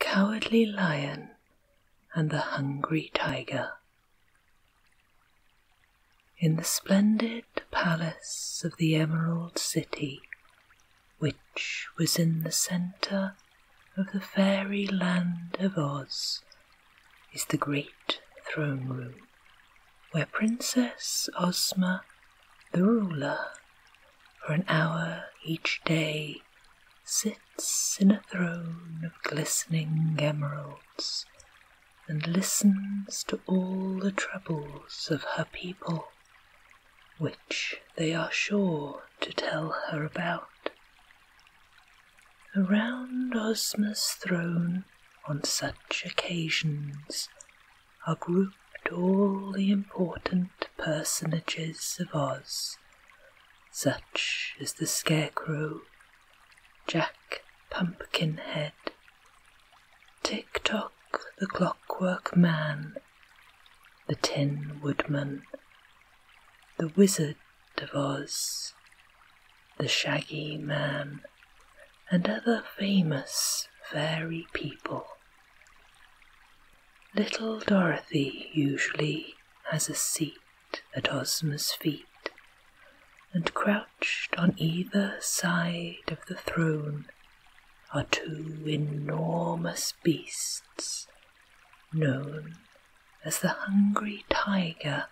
Cowardly Lion and the Hungry Tiger. In the splendid palace of the Emerald City, which was in the centre of the fairy land of Oz, is the great throne room, where Princess Ozma, the ruler, for an hour each day sits in a throne of glistening emeralds and listens to all the troubles of her people, which they are sure to tell her about. Around Ozma's throne on such occasions are grouped all the important personages of Oz, such as the Scarecrow, Jack Pumpkinhead, Tick-Tock the Clockwork Man, the Tin Woodman, the Wizard of Oz, the Shaggy Man, and other famous fairy people. Little Dorothy usually has a seat at Ozma's feet, and crouched on either side of the throne are two enormous beasts, known as the Hungry Tiger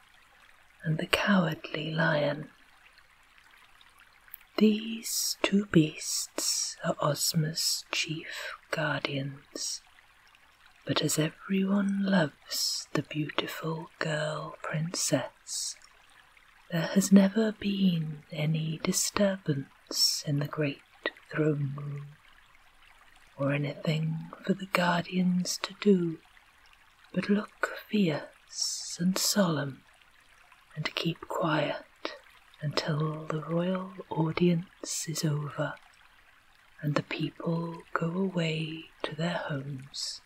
and the Cowardly Lion. These two beasts are Ozma's chief guardians, but as everyone loves the beautiful girl princess, there has never been any disturbance in the great throne room, or anything for the guardians to do but look fierce and solemn and keep quiet until the royal audience is over and the people go away to their homes.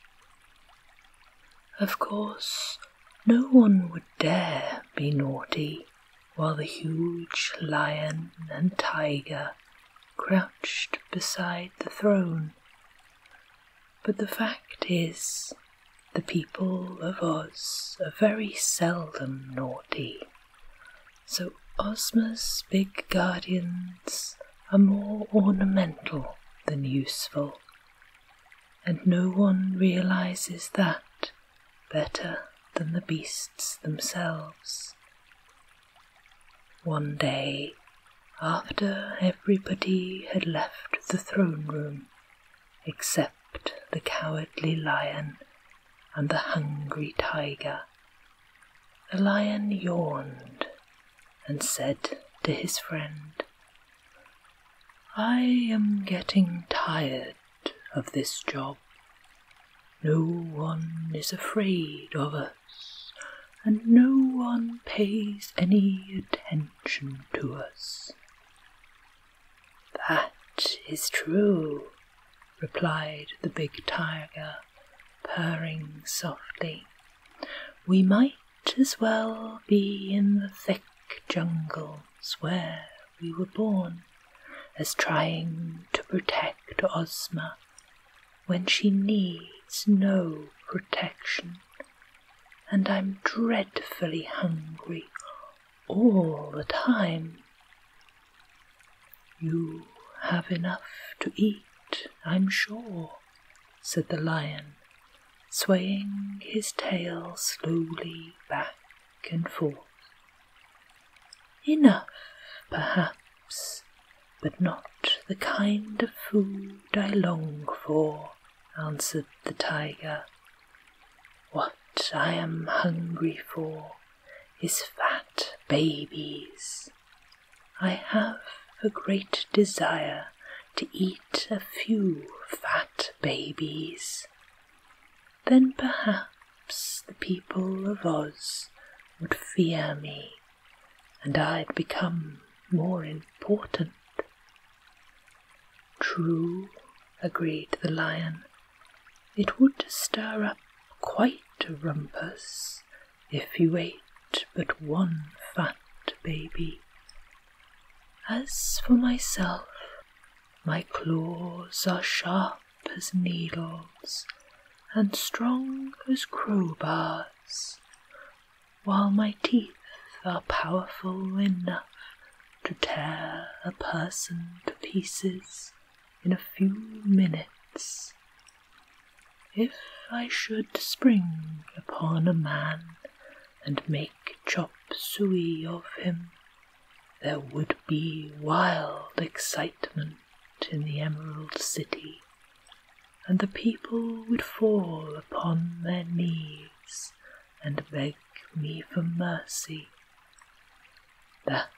Of course, no one would dare be naughty while the huge lion and tiger crouched beside the throne. But the fact is, the people of Oz are very seldom naughty, so Ozma's big guardians are more ornamental than useful, and no one realizes that better than the beasts themselves. One day, after everybody had left the throne room, except the Cowardly Lion and the Hungry Tiger, the lion yawned and said to his friend, "I am getting tired of this job. No one is afraid of us, and no one pays any attention to us." "That is true," replied the big tiger, purring softly. "We might as well be in the thick jungles where we were born, as trying to protect Ozma when she needs no protection. And I'm dreadfully hungry all the time." "You have enough to eat, I'm sure," said the lion, swaying his tail slowly back and forth. "Enough, perhaps, but not the kind of food I long for," answered the tiger. "What I am hungry for is fat babies. I have a great desire to eat a few fat babies. Then perhaps the people of Oz would fear me, and I'd become more important." "True," agreed the lion. "It would stir up quite a rumpus if you ate but one fat baby. As for myself, my claws are sharp as needles and strong as crowbars, while my teeth are powerful enough to tear a person to pieces in a few minutes. If I should spring upon a man and make chop suey of him, there would be wild excitement in the Emerald City, and the people would fall upon their knees and beg me for mercy. That,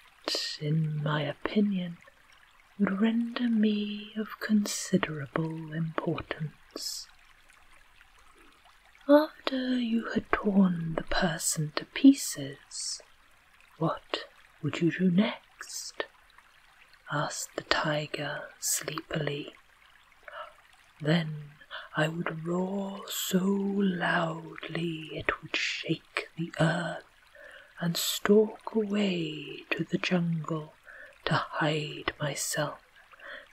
in my opinion, would render me of considerable importance. After you had torn the person to pieces, what would you do next? Asked the tiger sleepily. Then I would roar so loudly it would shake the earth, and stalk away to the jungle to hide myself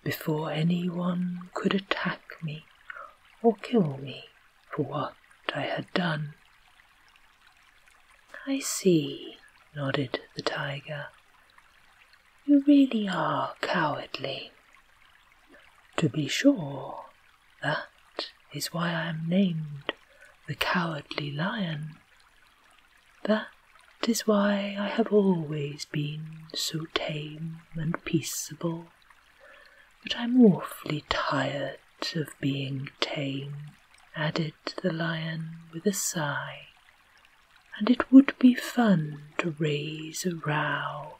before anyone could attack me or kill me for what I had done. I see, nodded the tiger. You really are cowardly. To be sure, that is why I am named the Cowardly Lion. That is why I have always been so tame and peaceable, but I'm awfully tired of being tame, added the lion with a sigh, and it would be fun to raise a row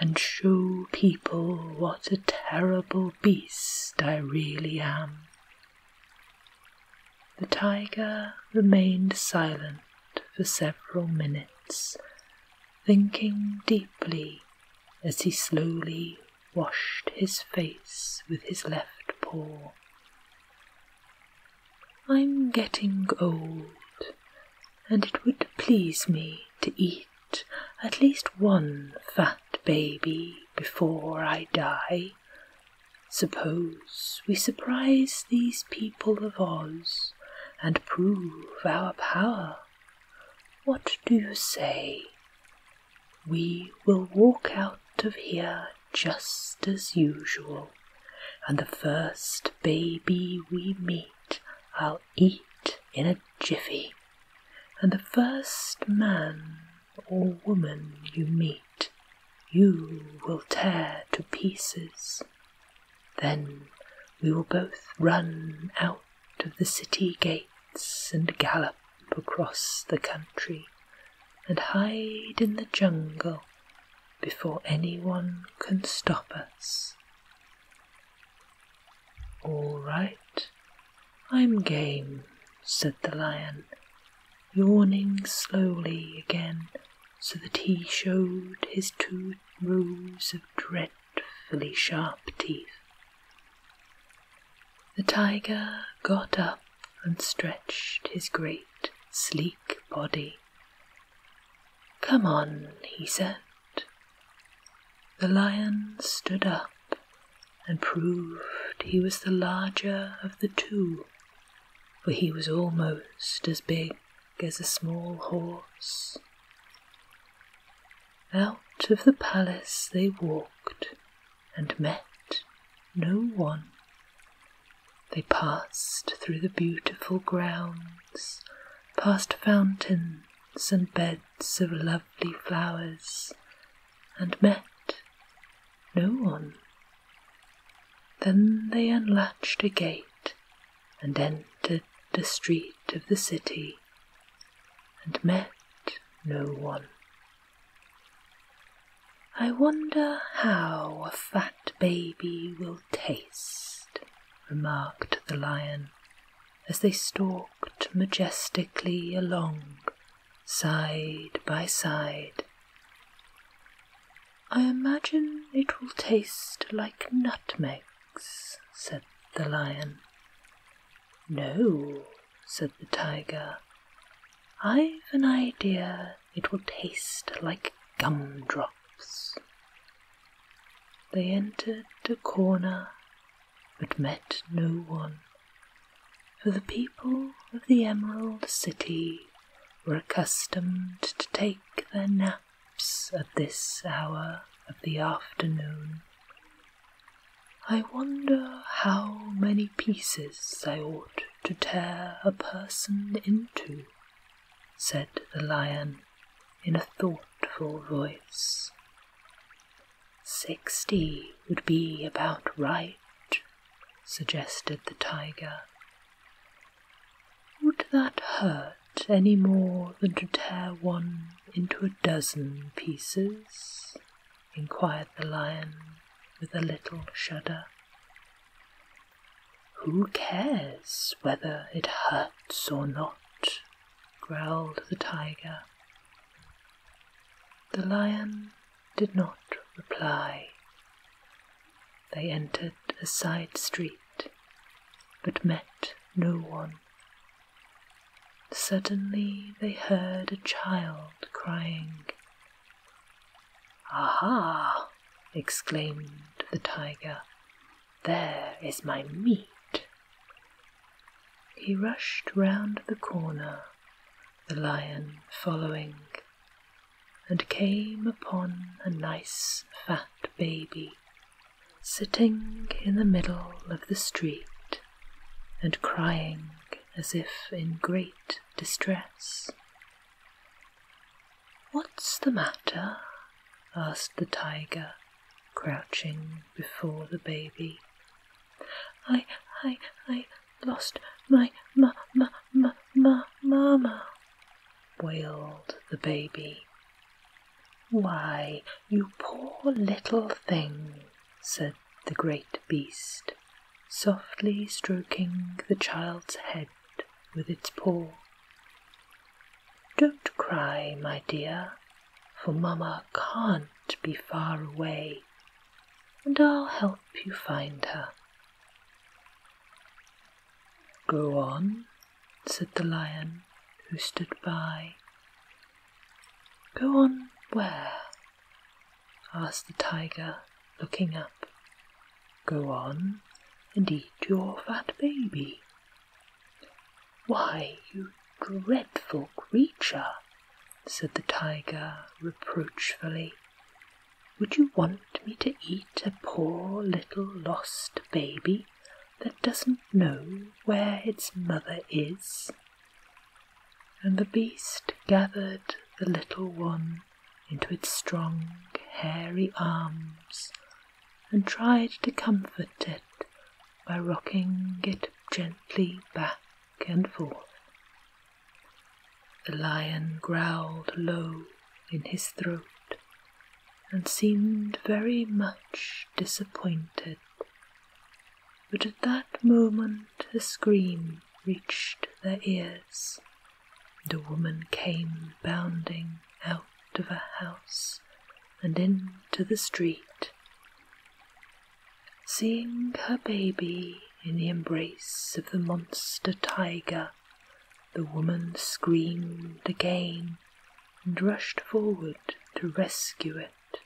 and show people what a terrible beast I really am. The tiger remained silent for several minutes, thinking deeply as he slowly washed his face with his left paw. I'm getting old, and it would please me to eat at least one fat baby before I die. Suppose we surprise these people of Oz and prove our power. What do you say? We will walk out of here just as usual, and the first baby we meet I'll eat in a jiffy, and the first man or woman you meet, you will tear to pieces. Then we will both run out of the city gates and gallop across the country and hide in the jungle before anyone can stop us. All right, I'm game, said the lion, yawning slowly again so that he showed his 2 rows of dreadfully sharp teeth. The tiger got up and stretched his great, sleek body. Come on, he said. The lion stood up and proved he was the larger of the 2, for he was almost as big as a small horse. Out of the palace they walked and met no one. They passed through the beautiful grounds, past fountains and beds of lovely flowers, and met no one. Then they unlatched a gate and entered the street of the city, and met no one. I wonder how a fat baby will taste, remarked the lion, as they stalked majestically along, side by side. I imagine it will taste like nutmegs, said the lion. No, said the tiger. I've an idea it will taste like gumdrops. They entered a corner but met no one, for the people of the Emerald City were accustomed to take their naps at this hour of the afternoon. I wonder how many pieces I ought to tear a person into, said the lion in a thoughtful voice. 60 would be about right, suggested the tiger. Would that hurt any more than to tear one into a dozen pieces? Inquired the lion with a little shudder. Who cares whether it hurts or not? growled the tiger. The lion did not reply. They entered a side street, but met no one. Suddenly they heard a child crying. "Aha!" exclaimed the tiger. "There is my meat." He rushed round the corner, the lion following, and came upon a nice fat baby, sitting in the middle of the street and crying as if in great distress. "What's the matter?" asked the tiger, crouching before the baby. I lost my mama, wailed the baby. "Why, you poor little thing," said the great beast, softly stroking the child's head with its paw. "Don't cry, my dear, for Mamma can't be far away, and I'll help you find her." "Go on," said the lion, who stood by. "Go on where?" asked the tiger, looking up. "Go on and eat your fat baby." "Why, you dreadful creature," said the tiger reproachfully. "Would you want me to eat a poor little lost baby that doesn't know where its mother is?" And the beast gathered the little one into its strong, hairy arms, and tried to comfort it by rocking it gently back and forth. The lion growled low in his throat, and seemed very much disappointed. But at that moment a scream reached their ears. The woman came bounding out of a house and into the street. Seeing her baby in the embrace of the monster tiger, the woman screamed again and rushed forward to rescue it.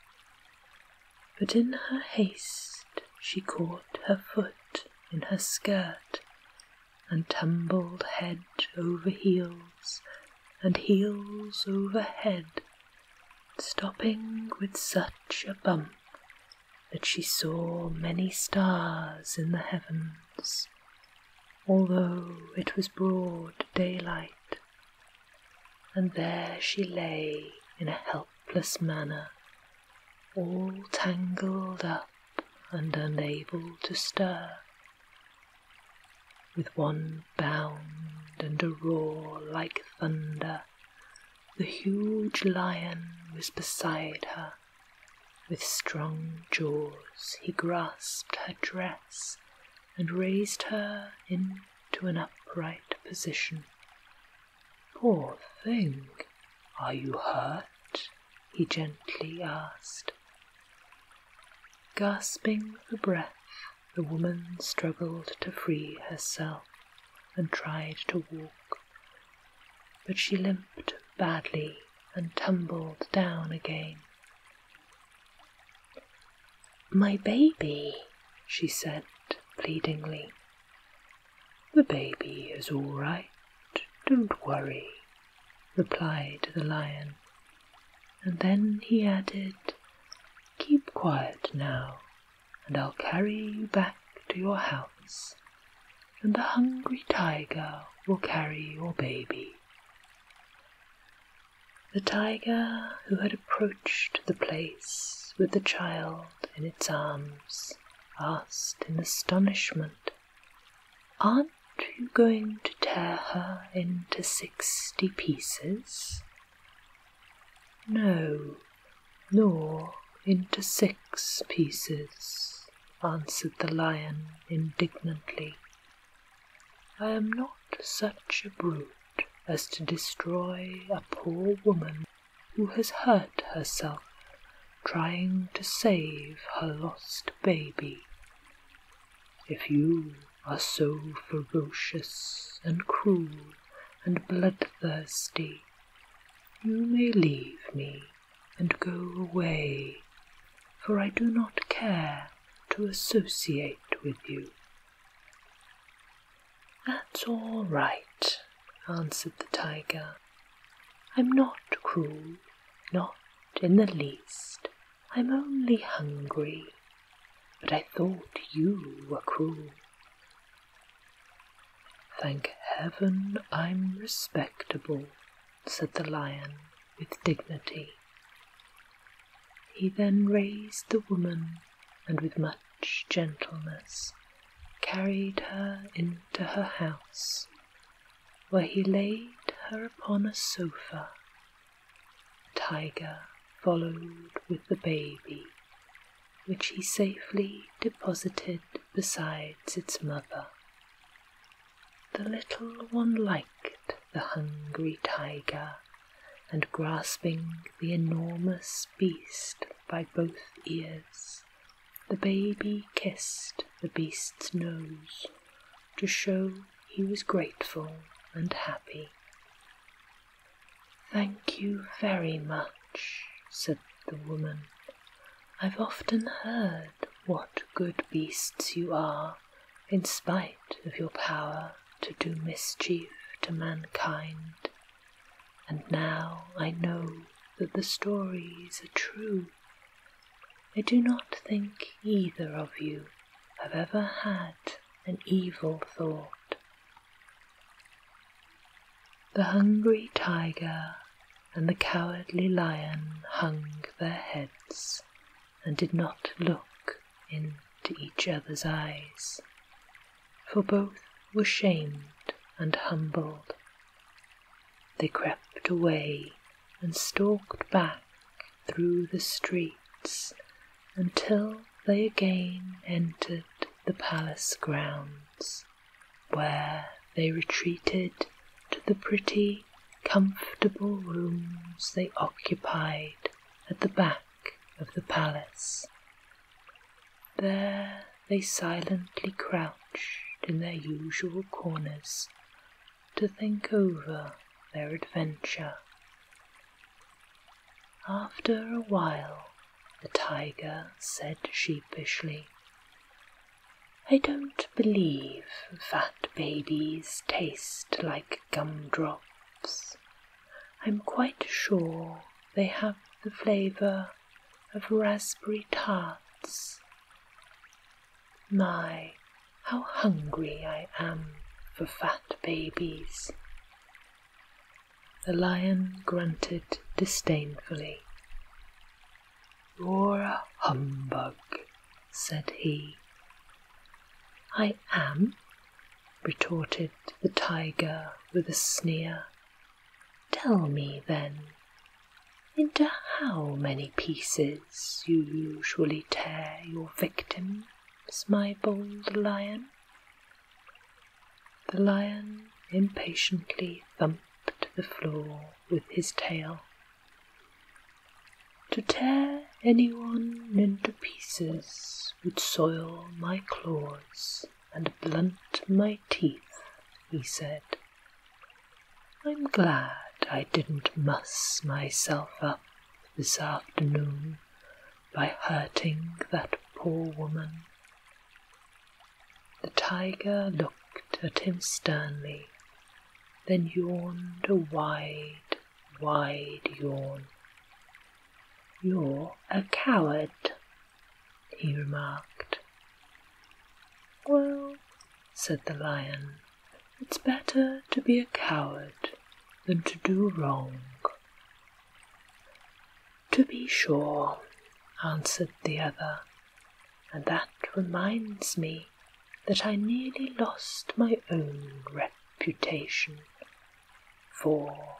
But in her haste she caught her foot in her skirt and tumbled head over heels and heels over head, stopping with such a bump that she saw many stars in the heavens, although it was broad daylight, and there she lay in a helpless manner, all tangled up and unable to stir. With one bound and a roar like thunder, the huge lion was beside her. With strong jaws he grasped her dress and raised her into an upright position. "Poor thing, are you hurt?" he gently asked. Gasping for breath, the woman struggled to free herself and tried to walk, but she limped badly and tumbled down again. "My baby," she said pleadingly. "The baby is all right, don't worry," replied the lion, and then he added, "Keep quiet now, and I'll carry you back to your house, and the hungry tiger will carry your baby." The tiger, who had approached the place with the child in its arms, asked in astonishment, "Aren't you going to tear her into 60 pieces?" "No, nor into 6 pieces," answered the lion indignantly. "I am not such a brute as to destroy a poor woman who has hurt herself trying to save her lost baby. If you are so ferocious and cruel and bloodthirsty, you may leave me and go away, for I do not care to associate with you." "That's all right," answered the tiger. "I'm not cruel, not in the least. I'm only hungry, but I thought you were cruel." "Thank heaven I'm respectable," said the lion with dignity. He then raised the woman and with much gentleness carried her into her house, where he laid her upon a sofa. The tiger followed with the baby, which he safely deposited beside its mother. The little one liked the hungry tiger, and grasping the enormous beast by both ears, the baby kissed the beast's nose to show he was grateful and happy. "Thank you very much," said the woman. "I've often heard what good beasts you are, in spite of your power to do mischief to mankind, and now I know that the stories are true. I do not think either of you have ever had an evil thought." The hungry tiger and the cowardly lion hung their heads and did not look into each other's eyes, for both were shamed and humbled. They crept away and stalked back through the streets until they again entered the palace grounds, where they retreated to the pretty, comfortable rooms they occupied at the back of the palace. There they silently crouched in their usual corners to think over their adventure. After a while, the tiger said sheepishly, "I don't believe fat babies taste like gumdrops. I'm quite sure they have the flavour of raspberry tarts. My, how hungry I am for fat babies." The lion grunted disdainfully. "You're a humbug," said he. "I am," retorted the tiger with a sneer. "Tell me then, into how many pieces you usually tear your victims, my bold lion?" The lion impatiently thumped the floor with his tail. "To tear anyone into pieces would soil my claws and blunt my teeth," he said. "I'm glad I didn't muss myself up this afternoon by hurting that poor woman." The tiger looked looked at him sternly, then yawned a wide, wide yawn. "You're a coward," he remarked. "Well," said the lion, "it's better to be a coward than to do wrong." "To be sure," answered the other, "and that reminds me that I nearly lost my own reputation, for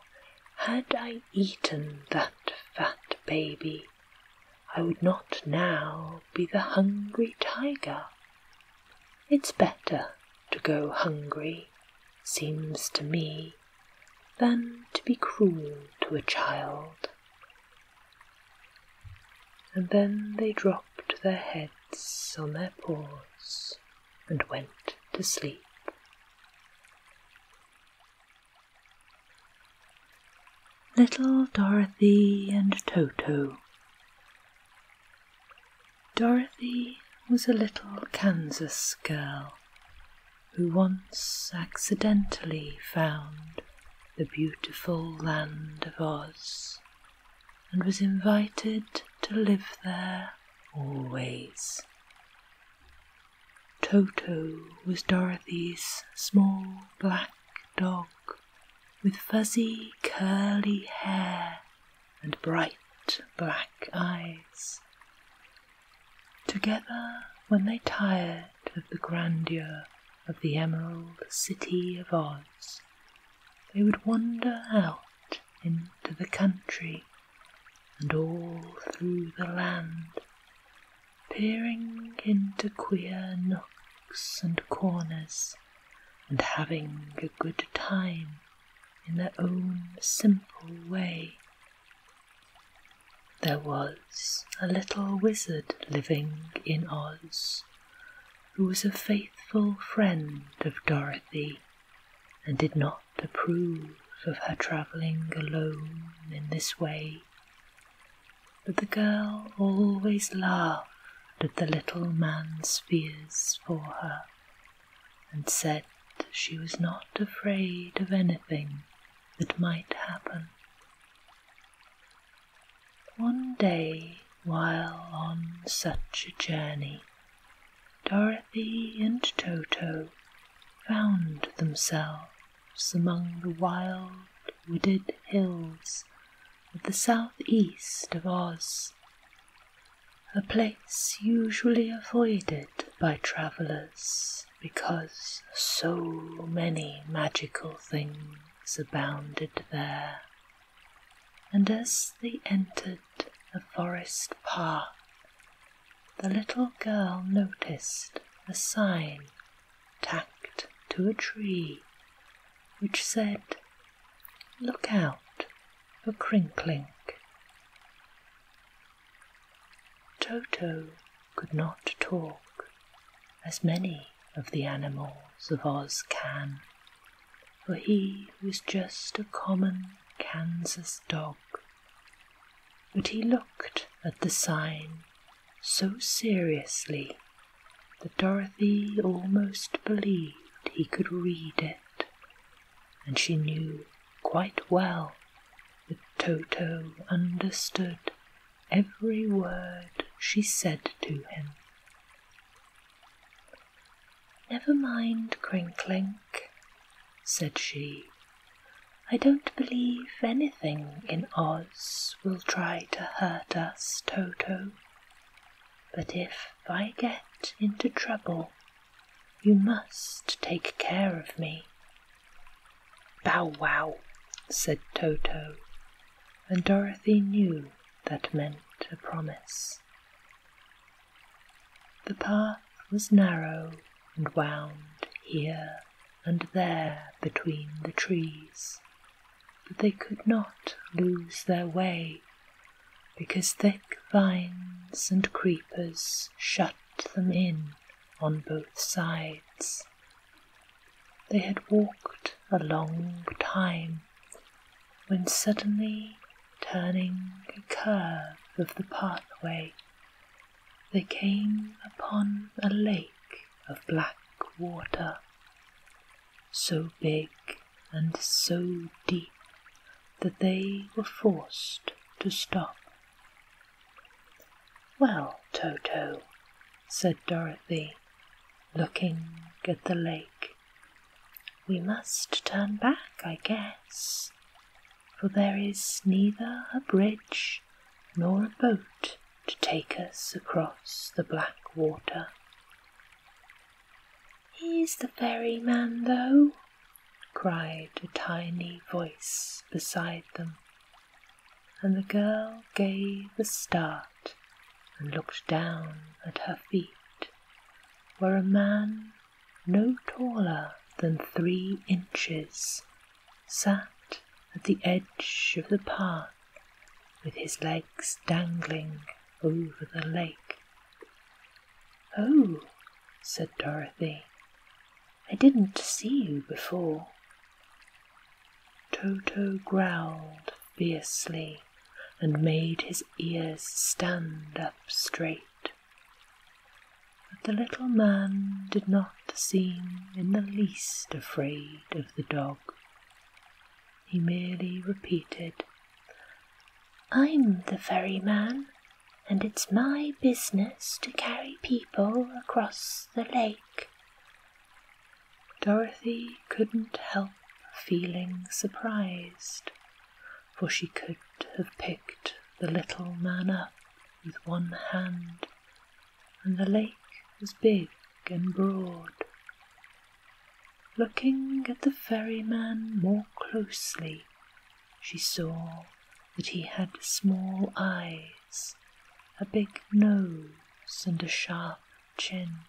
had I eaten that fat baby, I would not now be the Hungry Tiger. It's better to go hungry, seems to me, than to be cruel to a child." And then they dropped their heads on their paws and went to sleep. Little Dorothy and Toto. Dorothy was a little Kansas girl who once accidentally found the beautiful land of Oz and was invited to live there always. Toto was Dorothy's small black dog with fuzzy curly hair and bright black eyes. Together, when they tired of the grandeur of the Emerald City of Oz, they would wander out into the country and all through the land, peering into queer nooks and corners and having a good time in their own simple way. There was a little wizard living in Oz who was a faithful friend of Dorothy and did not approve of her travelling alone in this way. But the girl always laughed at the little man's fears for her and said she was not afraid of anything that might happen. One day, while on such a journey, Dorothy and Toto found themselves among the wild, wooded hills of the southeast of Oz, a place usually avoided by travellers because so many magical things abounded there. And as they entered a forest path, the little girl noticed a sign tacked to a tree which said, "Look out for Crinklink." Toto could not talk, as many of the animals of Oz can, for he was just a common Kansas dog. But he looked at the sign so seriously that Dorothy almost believed he could read it, and she knew quite well that Toto understood every word she said to him. "Never mind, Crinklink," said she. "I don't believe anything in Oz will try to hurt us, Toto. But if I get into trouble, you must take care of me." "Bow wow," said Toto, and Dorothy knew that meant a promise. The path was narrow and wound here and there between the trees, but they could not lose their way, because thick vines and creepers shut them in on both sides. They had walked a long time, when suddenly, turning a curve of the pathway, they came upon a lake of black water, so big and so deep that they were forced to stop. "Well, Toto," said Dorothy, looking at the lake, "we must turn back, I guess, for there is neither a bridge nor a boat to take us across the black water." "Here's the ferryman, though," cried a tiny voice beside them, and the girl gave a start and looked down at her feet, where a man no taller than 3 inches sat at the edge of the path with his legs dangling over the lake. "Oh," said Dorothy, "I didn't see you before." Toto growled fiercely and made his ears stand up straight. But the little man did not seem in the least afraid of the dog. He merely repeated, "I'm the ferryman, and it's my business to carry people across the lake." Dorothy couldn't help feeling surprised, for she could have picked the little man up with one hand, and the lake was big and broad. Looking at the ferryman more closely, she saw that he had small eyes, a big nose, and a sharp chin.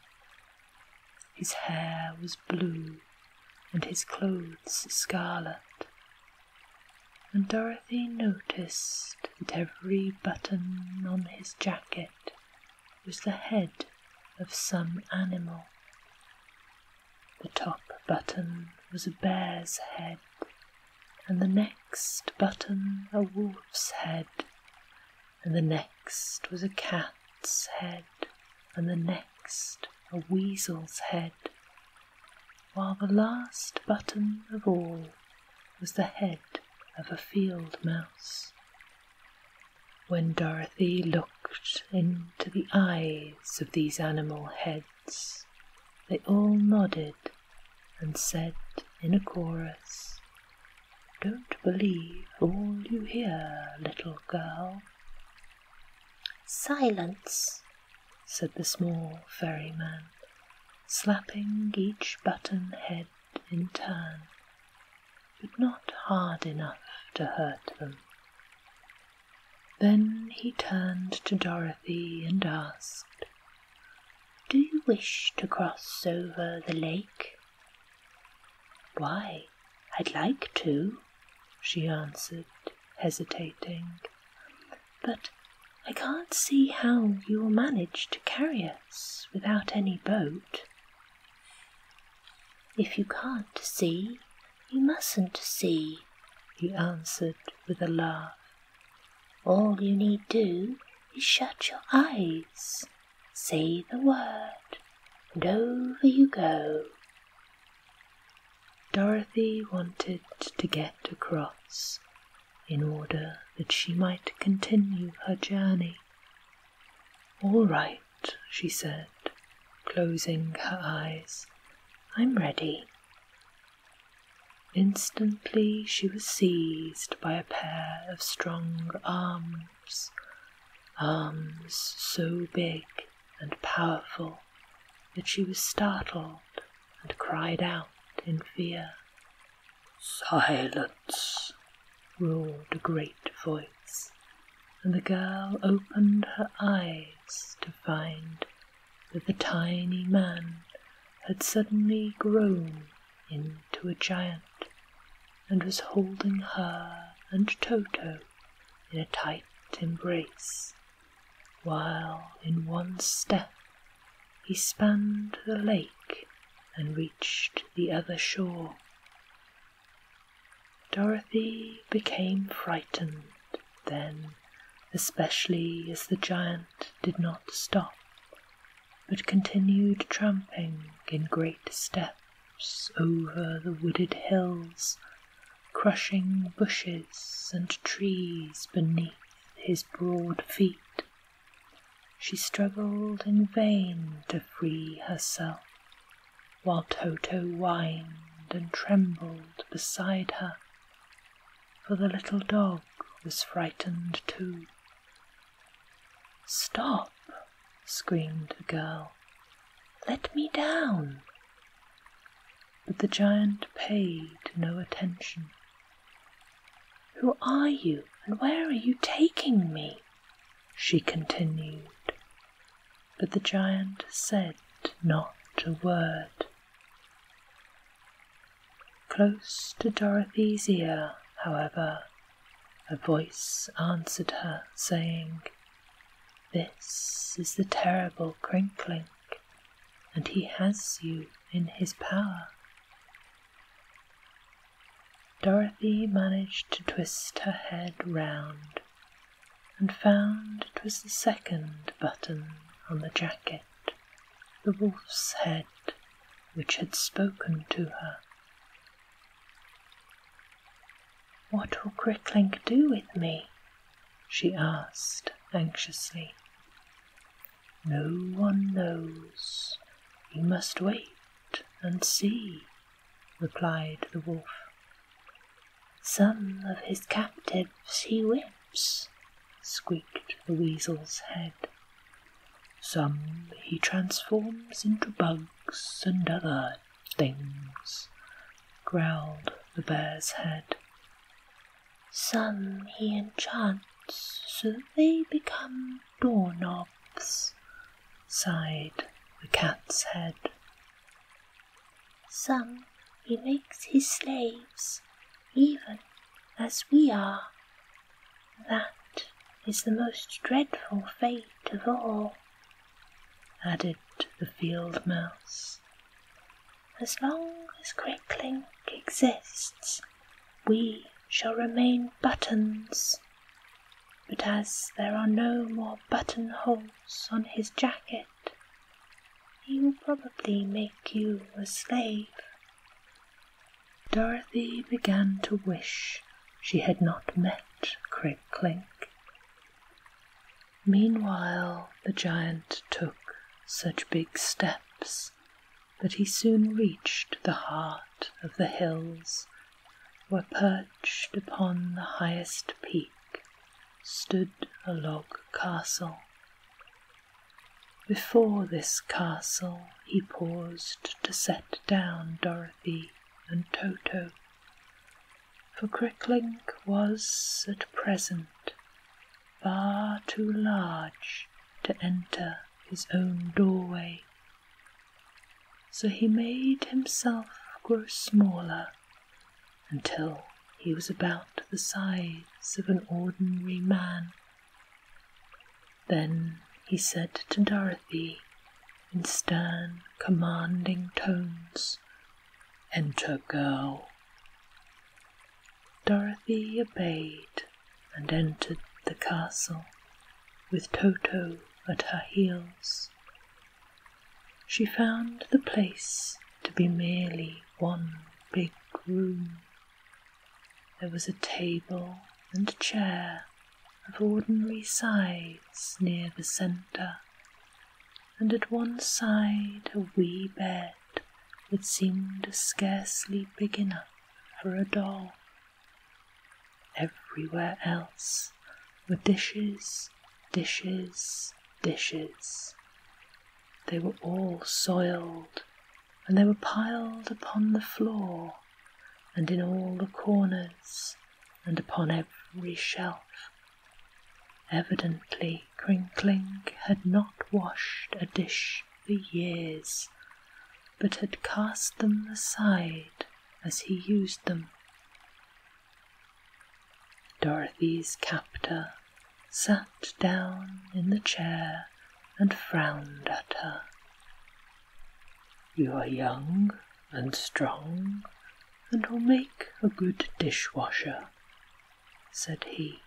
His hair was blue, and his clothes scarlet, and Dorothy noticed that every button on his jacket was the head of some animal. The top button was a bear's head, and the next button a wolf's head, and the next was a cat's head, and the next a weasel's head, while the last button of all was the head of a field mouse. When Dorothy looked into the eyes of these animal heads, they all nodded and said in a chorus, "Don't believe all you hear, little girl." "Silence," said the small ferryman, slapping each button head in turn, but not hard enough to hurt them. Then he turned to Dorothy and asked, "Do you wish to cross over the lake?" "Why, I'd like to," she answered, hesitating, "but I can't see how you'll manage to carry us without any boat." "If you can't see, you mustn't see," he answered with a laugh. "All you need do is shut your eyes, say the word, and over you go." Dorothy wanted to get across, in order that she might continue her journey. "All right," she said, closing her eyes, "I'm ready." Instantly she was seized by a pair of strong arms, arms so big and powerful that she was startled and cried out in fear. "Silence!" roared a great voice, and the girl opened her eyes to find that the tiny man had suddenly grown into a giant and was holding her and Toto in a tight embrace, while in one step he spanned the lake and reached the other shore. Dorothy became frightened then, especially as the giant did not stop, but continued tramping in great step leaps over the wooded hills, crushing bushes and trees beneath his broad feet. She struggled in vain to free herself, while Toto whined and trembled beside her, for the little dog was frightened too. "Stop!" screamed the girl. "Let me down!" But the giant paid no attention. "Who are you, and where are you taking me?" she continued. But the giant said not a word. Close to Dorothy's ear, however, a voice answered her, saying, "This is the terrible Crinklink, and he has you in his power." Dorothy managed to twist her head round, and found it was the second button on the jacket, the wolf's head, which had spoken to her. "What will Crinklink do with me?" she asked anxiously. "No one knows. You must wait and see," replied the wolf. "Some of his captives he whips," squeaked the weasel's head. "Some he transforms into bugs and other things," growled the bear's head. "Some he enchants so they become doorknobs," sighed the cat's head. "Some he makes his slaves, even as we are. That is the most dreadful fate of all," added the field mouse. "As long as Crinklink exists, we shall remain buttons, but as there are no more buttonholes on his jacket, he will probably make you a slave." Dorothy began to wish she had not met Crinklink. Meanwhile, the giant took such big steps that he soon reached the heart of the hills, where perched upon the highest peak stood a log castle. Before this castle he paused to set down Dorothy and Toto, for Crinklink was at present far too large to enter his own doorway. So he made himself grow smaller until he was about the size of an ordinary man. Then he said to Dorothy in stern, commanding tones, "Enter, girl." Dorothy obeyed and entered the castle, with Toto at her heels. She found the place to be merely one big room. There was a table and a chair of ordinary size near the centre, and at one side a wee bed that seemed scarcely big enough for a doll. Everywhere else were dishes, dishes, dishes. They were all soiled, and they were piled upon the floor, and in all the corners, and upon every shelf. Evidently Crinklink had not washed a dish for years, but had cast them aside as he used them. Dorothy's captor sat down in the chair and frowned at her. "You are young and strong, and will make a good dishwasher," said he.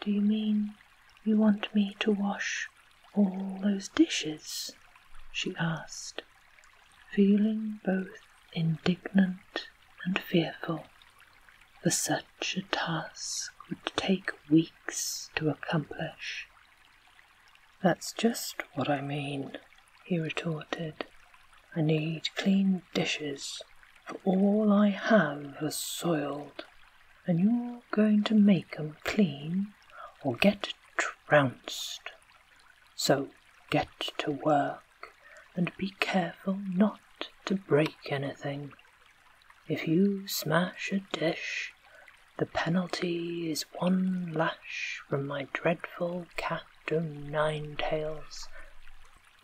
"Do you mean you want me to wash all those dishes?" she asked, feeling both indignant and fearful, for such a task would take weeks to accomplish. "That's just what I mean," he retorted. "I need clean dishes, for all I have is soiled, and you're going to make 'em clean or get trounced. So get to work, and be careful not to break anything. If you smash a dish, the penalty is one lash from my dreadful cat-o'-nine-tails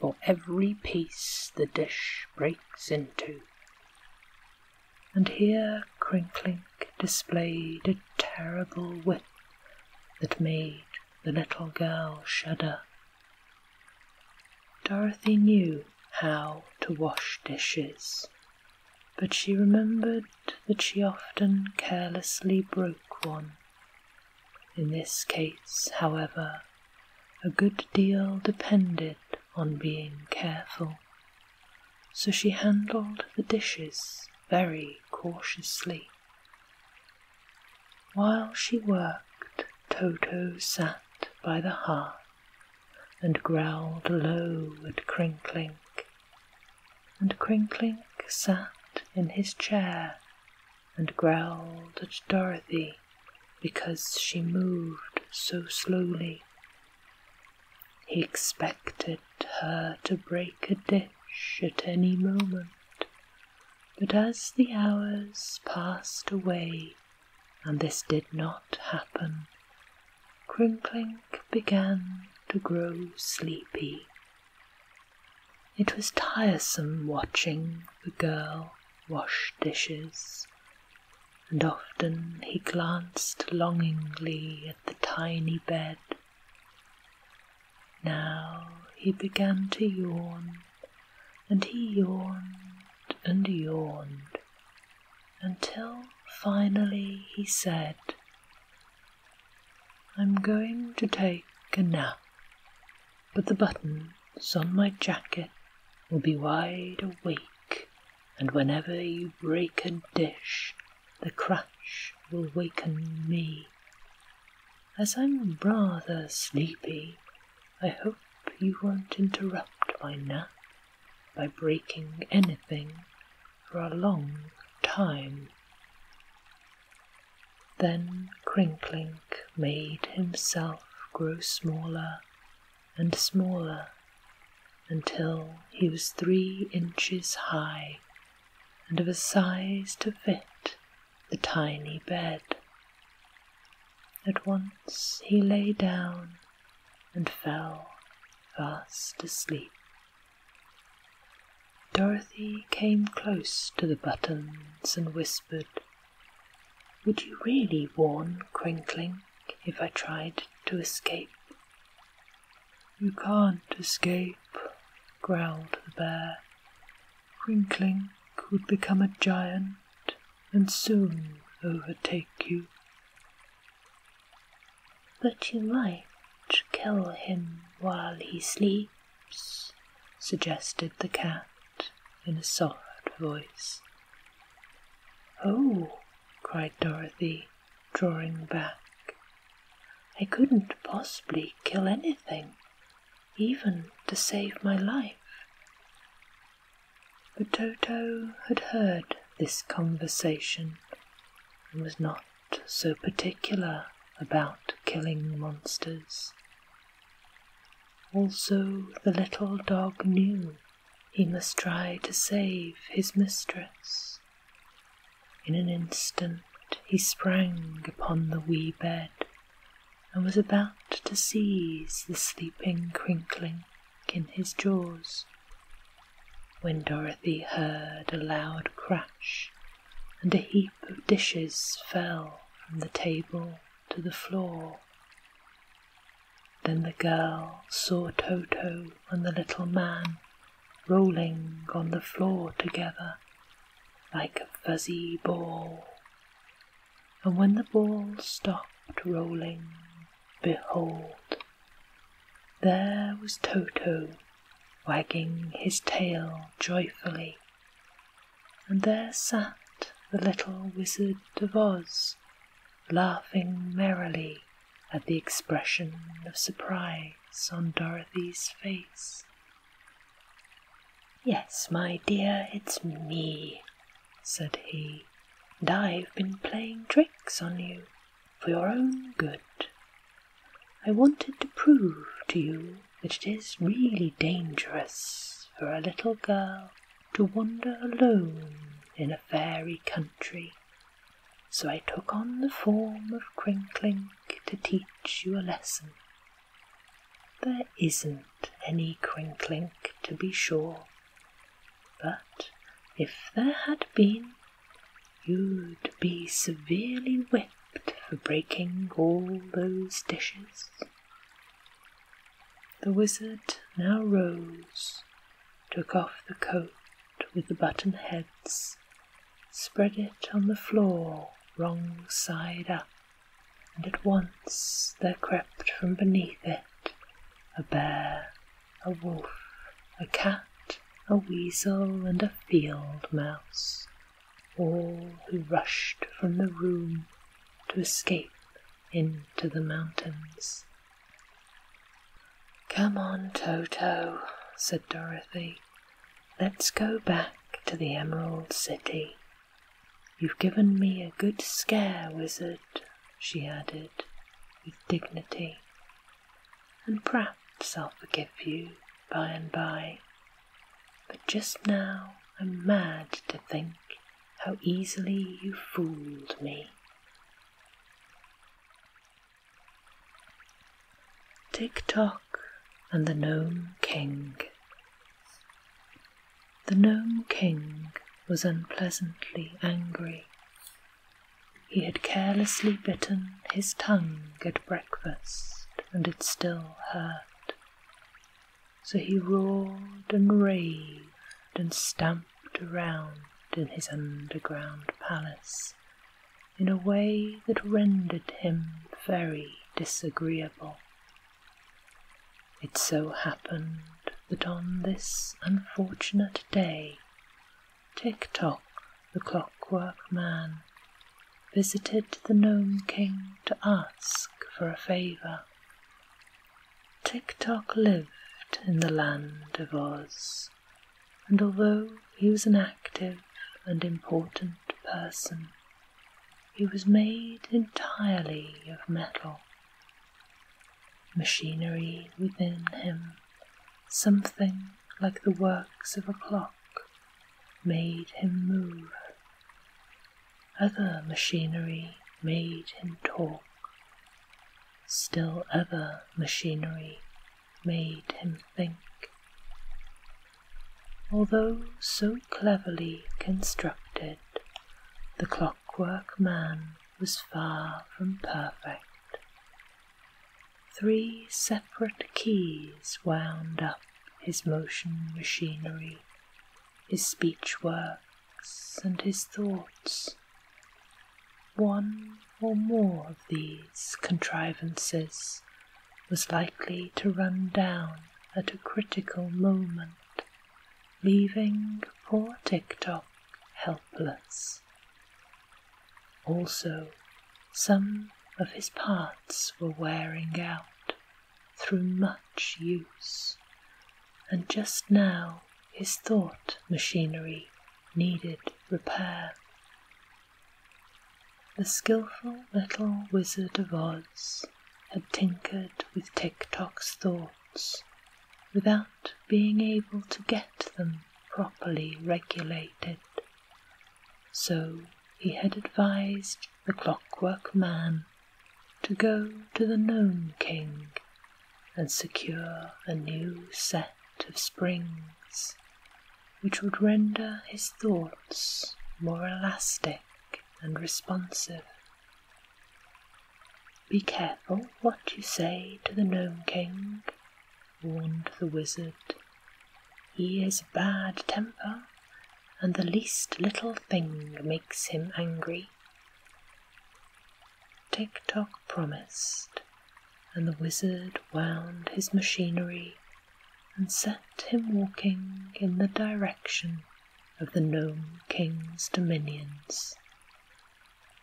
for every piece the dish breaks into." And here Crinklink displayed a terrible whip that made the little girl shudder. Dorothy knew how to wash dishes, but she remembered that she often carelessly broke one. In this case, however, a good deal depended on being careful, so she handled the dishes very cautiously. While she worked, Toto sat by the hearth and growled low at Crinklink, and Crinklink sat in his chair and growled at Dorothy because she moved so slowly. He expected her to break a dish at any moment, but as the hours passed away and this did not happen, Crinklink began to grow sleepy. It was tiresome watching the girl wash dishes, and often he glanced longingly at the tiny bed. Now he began to yawn, and he yawned and yawned, until finally he said, "I'm going to take a nap, but the buttons on my jacket will be wide awake, and whenever you break a dish, the crash will waken me. As I'm rather sleepy, I hope you won't interrupt my nap by breaking anything for a long time." Then Crinklink made himself grow smaller and smaller until he was 3 inches high, and of a size to fit the tiny bed. At once he lay down and fell fast asleep. Dorothy came close to the buttons and whispered, "Would you really warn Crinklink if I tried to escape?" "You can't escape," growled the bear. "Crinklink would become a giant and soon overtake you." "But you might kill him while he sleeps," suggested the cat in a soft voice. "Oh," cried Dorothy, drawing back, "I couldn't possibly kill anything, even to save my life." But Toto had heard this conversation and was not so particular about killing monsters. Also, the little dog knew he must try to save his mistress. In an instant he sprang upon the wee bed and was about to seize the sleeping Crinklink in his jaws, when Dorothy heard a loud crash and a heap of dishes fell from the table to the floor. Then the girl saw Toto and the little man rolling on the floor together like a fuzzy ball, and when the ball stopped rolling, behold, there was Toto wagging his tail joyfully and there sat the little Wizard of Oz, laughing merrily at the expression of surprise on Dorothy's face. "Yes, my dear, it's me," said he, "and I've been playing tricks on you for your own good. I wanted to prove to you that it is really dangerous for a little girl to wander alone in a fairy country, so I took on the form of Crinklink to teach you a lesson. There isn't any Crinklink, to be sure, but if there had been, you'd be severely whipped for breaking all those dishes." The Wizard now rose, took off the coat with the button heads, spread it on the floor wrong side up, and at once there crept from beneath it a bear, a wolf, a cat, a weasel, and a field mouse, all who rushed from the room to escape into the mountains. "Come on, Toto," said Dorothy. "Let's go back to the Emerald City. You've given me a good scare, Wizard," she added with dignity, "and perhaps I'll forgive you by and by. But just now I'm mad to think how easily you fooled me." Tick-Tock and the Nome King. The Nome King was unpleasantly angry. He had carelessly bitten his tongue at breakfast, and it still hurt. So he roared and raved and stamped around in his underground palace in a way that rendered him very disagreeable. It so happened that on this unfortunate day, Tick-Tock, the Clockwork Man, visited the Nome King to ask for a favour. Tick-Tock lived in the land of Oz, and although he was an active and important person, he was made entirely of metal. Machinery within him, something like the works of a clock, made him move. Other machinery made him talk. Still other machinery made him think. Although so cleverly constructed, the Clockwork Man was far from perfect. 3 separate keys wound up his motion machinery, his speech works, and his thoughts. One or more of these contrivances was likely to run down at a critical moment, leaving poor Tick-Tock helpless. Also, some of his parts were wearing out through much use, and just now his thought machinery needed repair. The skillful little Wizard of Oz had tinkered with Tick-Tock's thoughts without being able to get them properly regulated, so he had advised the Clockwork Man to go to the Nome King and secure a new set of springs, which would render his thoughts more elastic and responsive. "Be careful what you say to the Nome King," warned the Wizard. "He is a bad temper, and the least little thing makes him angry." Tick-Tock promised, and the Wizard wound his machinery and set him walking in the direction of the Nome King's dominions,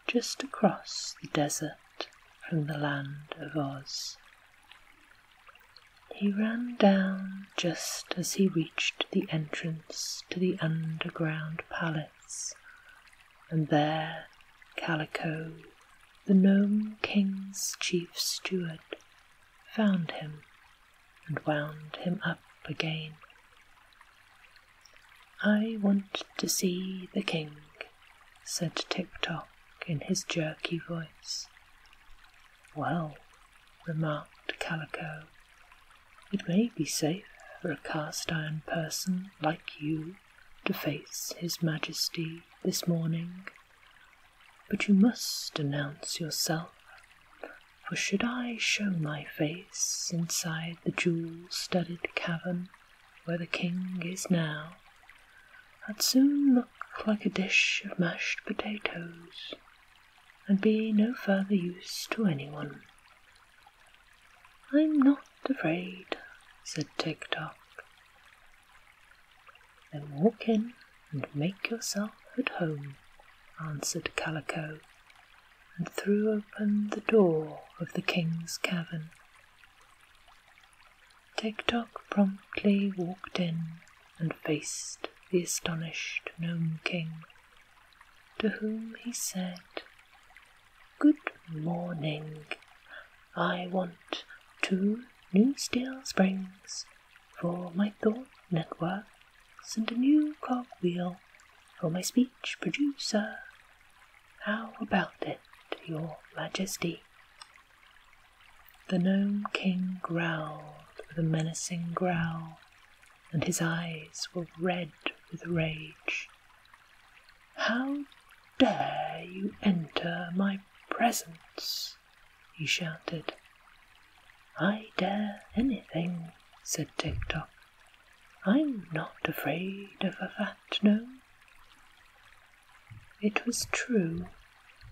just across the desert from the land of Oz. He ran down just as he reached the entrance to the underground palace, and there Kaliko, the Nome King's chief steward, found him and wound him up again. "I want to see the king," said Tick-Tock in his jerky voice. "Well," remarked Kaliko, "it may be safe for a cast-iron person like you to face His Majesty this morning, but you must announce yourself, for should I show my face inside the jewel-studded cavern where the king is now, I'd soon look like a dish of mashed potatoes and be no further use to anyone." "I'm not afraid," said Tick-Tock. "Then walk in and make yourself at home," answered Kaliko, and threw open the door of the king's cavern. Tick-Tock promptly walked in and faced the astonished Nome King, to whom he said, "Good morning. I want 2 new steel springs for my thought networks and a new cogwheel for my speech producer. How about it, Your Majesty?" The Nome King growled with a menacing growl, and his eyes were red with rage. "How dare you enter my presence?" he shouted. "I dare anything," said Tick-Tock. "I'm not afraid of a fat gnome." It was true,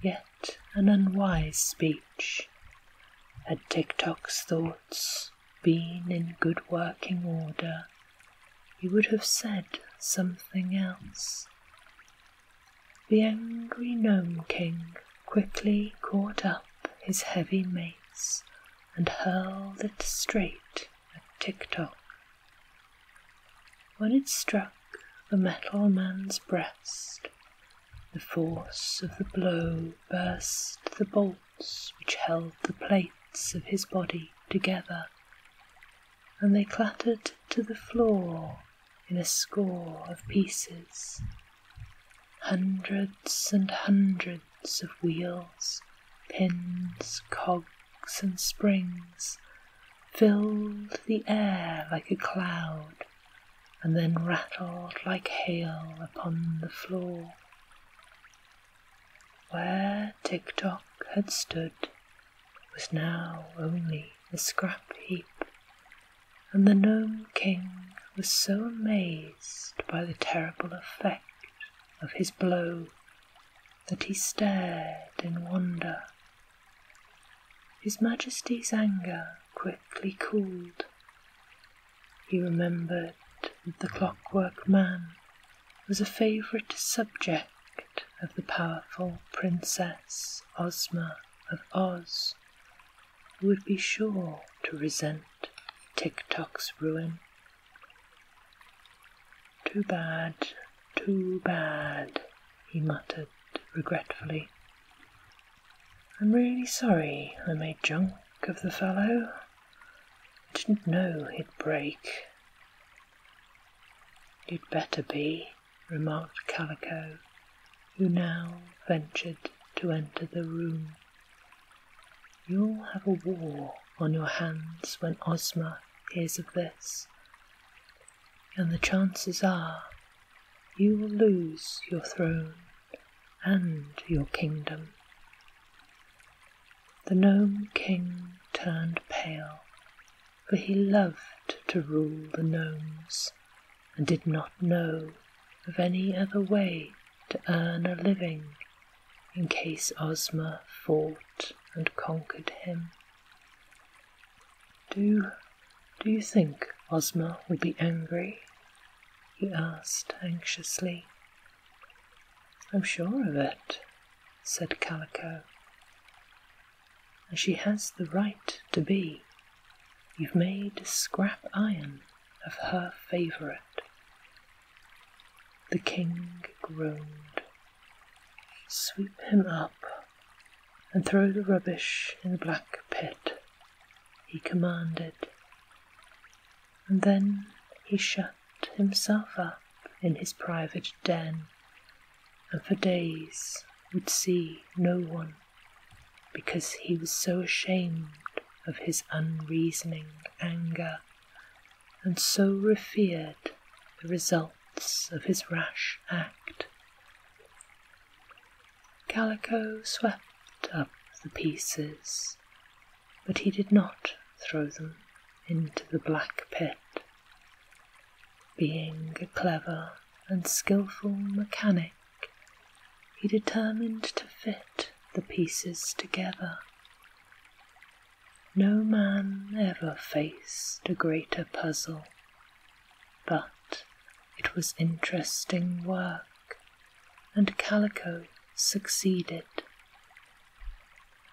yet an unwise speech. Had Tick-Tock's thoughts been in good working order, he would have said something else. The angry Nome King quickly caught up his heavy mace and hurled it straight at Tick-Tock. When it struck the metal man's breast, the force of the blow burst the bolts which held the plates of his body together, and they clattered to the floor in a score of pieces. Hundreds and hundreds of wheels, pins, cogs and springs filled the air like a cloud and then rattled like hail upon the floor. Where Tick-Tock had stood was now only a scrap heap, and the Nome King was so amazed by the terrible effect of his blow that he stared in wonder. His Majesty's anger quickly cooled. He remembered that the Clockwork Man was a favourite subject of the powerful Princess Ozma of Oz, who would be sure to resent Tick-Tock's ruin. Too bad," he muttered regretfully. "I'm really sorry I made junk of the fellow. I didn't know he'd break." "You'd better be," remarked Kaliko, who now ventured to enter the room. "You'll have a war on your hands when Ozma hears of this, and the chances are you will lose your throne and your kingdom." The Nome King turned pale, for he loved to rule the gnomes and did not know of any other way to earn a living in case Ozma fought and conquered him. "Do you think Ozma will be angry?" he asked anxiously. "I'm sure of it," said Kaliko. "And she has the right to be. You've made scrap iron of her favourite." The king groaned. "Sweep him up and throw the rubbish in the black pit," he commanded. And then he shut himself up in his private den, and for days would see no one, because he was so ashamed of his unreasoning anger, and so revered the results of his rash act. Kaliko swept up the pieces, but he did not throw them into the black pit. Being a clever and skillful mechanic, he determined to fit the pieces together. No man ever faced a greater puzzle, but it was interesting work, and Kaliko succeeded.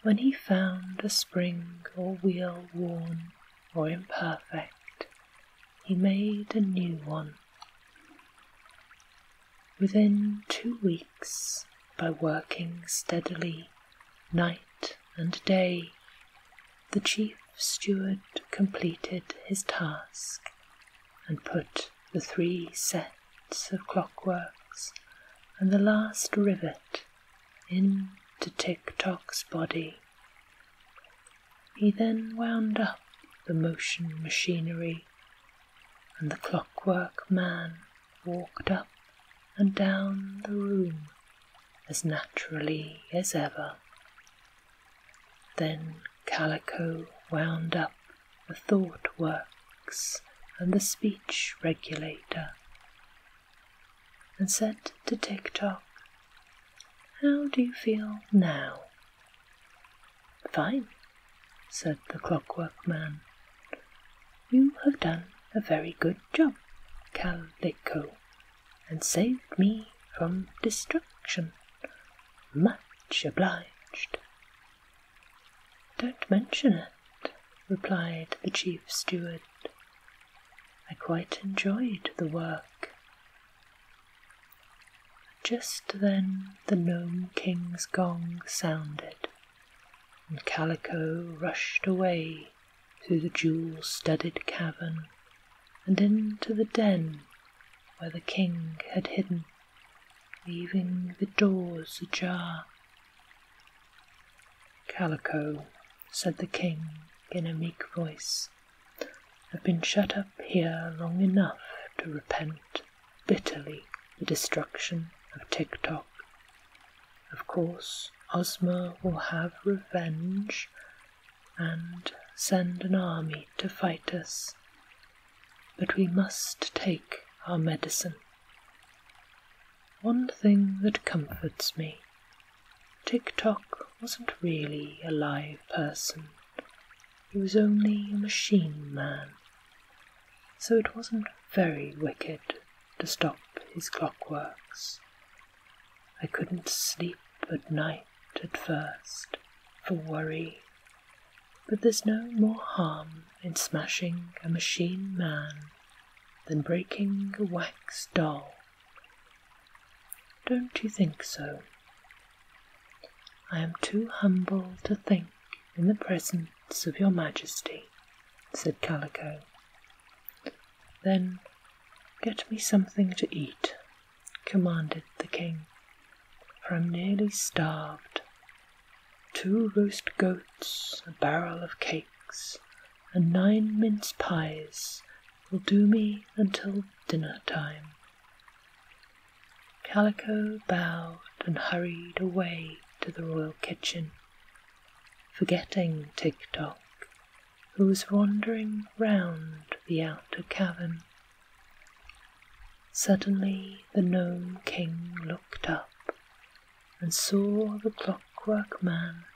When he found a spring or wheel worn or imperfect, he made a new one. Within 2 weeks, by working steadily night and day, the chief steward completed his task and put the 3 sets of clockworks and the last rivet into Tick-Tock's body. He then wound up the motion machinery, and the clockwork man walked up and down the room as naturally as ever. Then Kaliko wound up the thought works and the speech regulator, and said to Tick-Tock, "How do you feel now?" "Fine," said the clockwork man. "You have done a very good job, Kaliko, and saved me from destruction. Much obliged." "Don't mention it," replied the chief steward. "I quite enjoyed the work." Just then the Nome King's gong sounded, and Kaliko rushed away through the jewel-studded cavern and into the den where the king had hidden, leaving the doors ajar. "Kaliko," said the king in a meek voice, "I've been shut up here long enough to repent bitterly the destruction of Tick-Tock. Of course Ozma will have revenge and send an army to fight us, but we must take our medicine. One thing that comforts me, Tick-Tock wasn't really a live person. He was only a machine man, so it wasn't very wicked to stop his clockworks. I couldn't sleep at night at first for worry, but there's no more harm in smashing a machine man than breaking a wax doll. Don't you think so?" "I am too humble to think in the presence of your majesty," said Kaliko. "Then get me something to eat," commanded the king, "for I'm nearly starved. 2 roast goats, a barrel of cakes, and 9 mince pies will do me until dinner time." Kaliko bowed and hurried away to the royal kitchen, forgetting Tick-Tock, who was wandering round the outer cavern. Suddenly the Nome King looked up and saw the clockwork man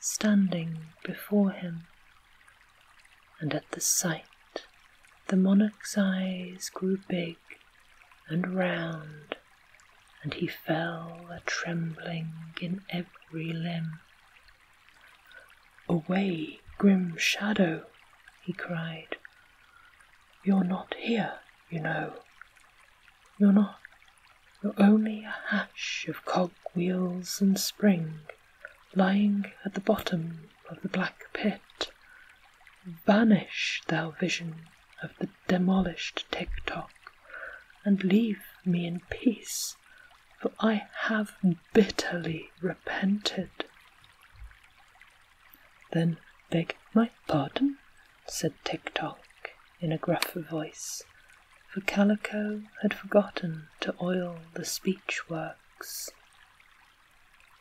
standing before him, and at the sight the monarch's eyes grew big and round and he fell a-trembling in every limb. "Away, grim shadow!" he cried. "You're not here, you know. You're not. You're only a hash of cog-wheels and spring, lying at the bottom of the black pit. Vanish, thou vision of the demolished Tick-Tock, and leave me in peace, for I have bitterly repented." "Then beg my pardon," said Tick-Tock in a gruffer voice, for Kaliko had forgotten to oil the speech-works.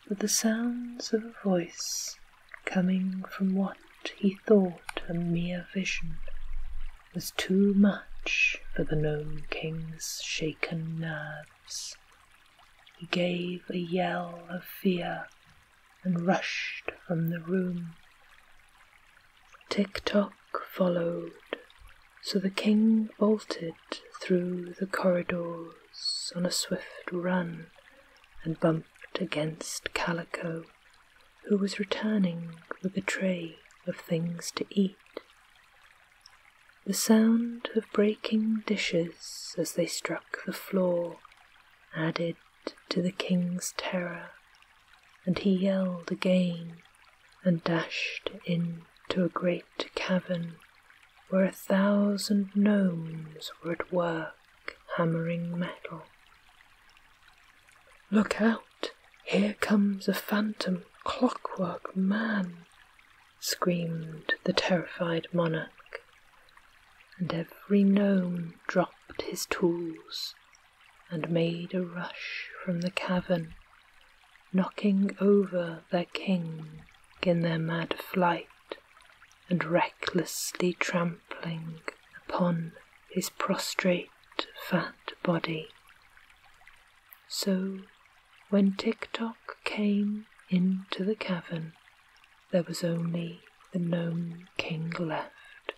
But the sounds of a voice coming from what he thought a mere vision was too much for the Nome King's shaken nerves. He gave a yell of fear and rushed from the room. Tick-Tock followed, so the king bolted through the corridors on a swift run and bumped against Kaliko, who was returning with a tray of things to eat. The sound of breaking dishes as they struck the floor added to the king's terror, and he yelled again and dashed into a great cavern where 1,000 gnomes were at work hammering metal. "Look out! Here comes a phantom clockwork man!" screamed the terrified monarch, and every gnome dropped his tools and made a rush from the cavern, knocking over their king in their mad flight and recklessly trampling upon his prostrate fat body. So when Tick-Tock came into the cavern, there was only the Nome King left,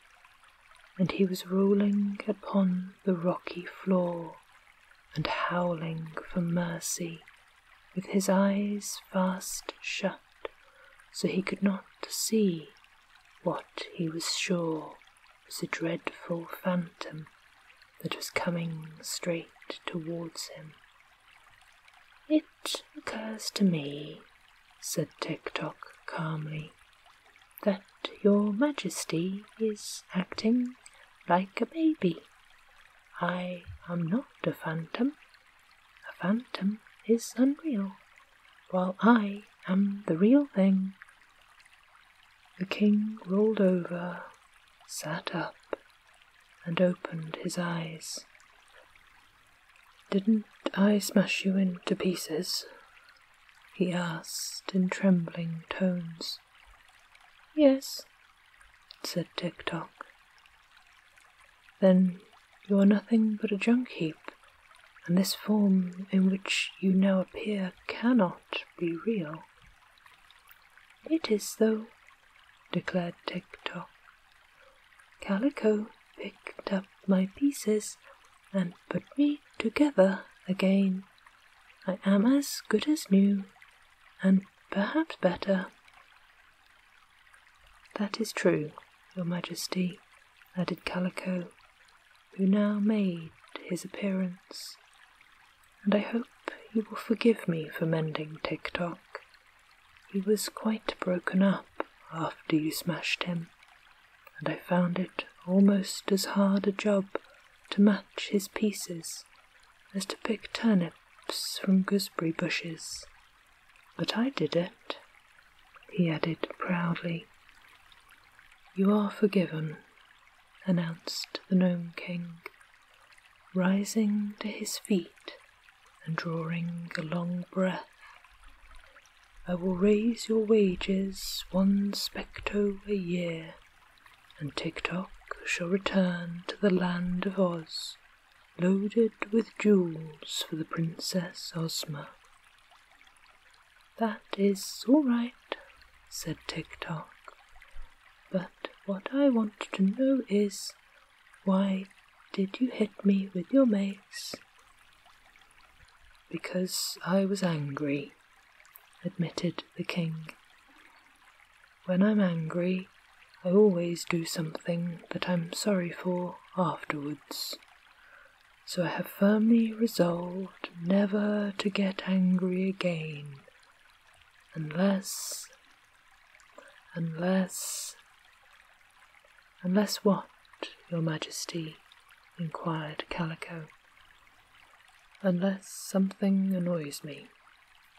and he was rolling upon the rocky floor and howling for mercy, with his eyes fast shut so he could not see what he was sure was a dreadful phantom that was coming straight towards him. "It occurs to me," said Tick-Tock calmly, "that your Majesty is acting like a baby. I am not a phantom. A phantom is unreal, while I am the real thing." The king rolled over, sat up, and opened his eyes. "Didn't I smash you into pieces?" he asked in trembling tones. "Yes," said Tick-Tock. "Then you are nothing but a junk heap, and this form in which you now appear cannot be real." "It is, though," declared Tick-Tock. "Kaliko picked up my pieces and put me together again. I am as good as new, and perhaps better." "That is true, Your Majesty," added Kaliko, who now made his appearance, "and I hope you will forgive me for mending Tick-Tock. He was quite broken up after you smashed him, and I found it almost as hard a job to match his pieces as to pick turnips from gooseberry bushes. But I did it," he added proudly. "You are forgiven," announced the Nome King, rising to his feet and drawing a long breath. "I will raise your wages 1 specto a year, and Tick-Tock shall return to the land of Oz, loaded with jewels for the Princess Ozma." "That is all right," said Tick-Tock, "but what I want to know is, why did you hit me with your mace?" because I was angry," admitted the king. "When I'm angry, I always do something that I'm sorry for afterwards. So I have firmly resolved never to get angry again, unless what, Your Majesty?" inquired Kaliko. "Unless something annoys me,"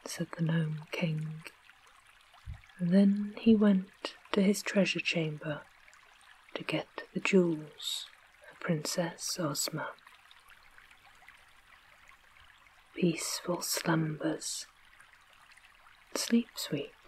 said the Nome King. And then he went to his treasure chamber to get the jewels for Princess Ozma. Peaceful slumbers. Sleep sweet.